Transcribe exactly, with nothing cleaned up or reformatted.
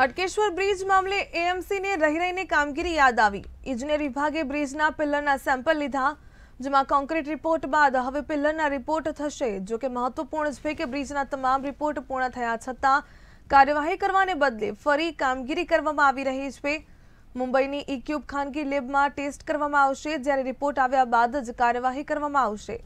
Hatkeshwar bridge मामले AMC ने रही रहीने कामगीरी याद आई। इजनेर विभागे ब्रिजना पिलरना सैम्पल लीधा, जेमां कोंक्रीट रिपोर्ट बाद हवे पिलरना रिपोर्ट थशे। जो के महत्वपूर्ण छे के ब्रिजना तमाम रिपोर्ट पूर्ण थया छतां कार्यवाही करवाने बदले फरी कामगीरी करवामां आवी रही छे। मुंबईनी ईक्यूब खानगी लेबमां टेस्ट करवामां आवशे, ज्यारे रिपोर्ट આવ્યા બાદ જ કાર્યવાહી કરવામાં આવશે।